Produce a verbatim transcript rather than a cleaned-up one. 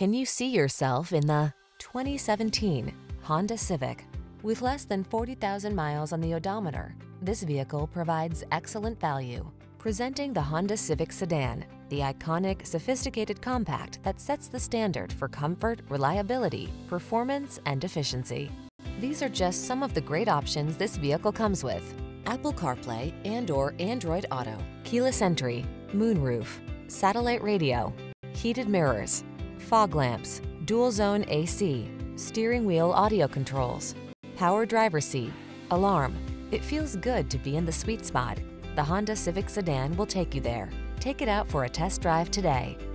Can you see yourself in the twenty seventeen Honda Civic? With less than forty thousand miles on the odometer, this vehicle provides excellent value. Presenting the Honda Civic sedan, the iconic, sophisticated compact that sets the standard for comfort, reliability, performance, and efficiency. These are just some of the great options this vehicle comes with: Apple CarPlay and/or Android Auto, keyless entry, moonroof, satellite radio, heated mirrors, fog lamps, dual zone A C, steering wheel audio controls, power driver seat, alarm. It feels good to be in the sweet spot. The Honda Civic sedan will take you there. Take it out for a test drive today.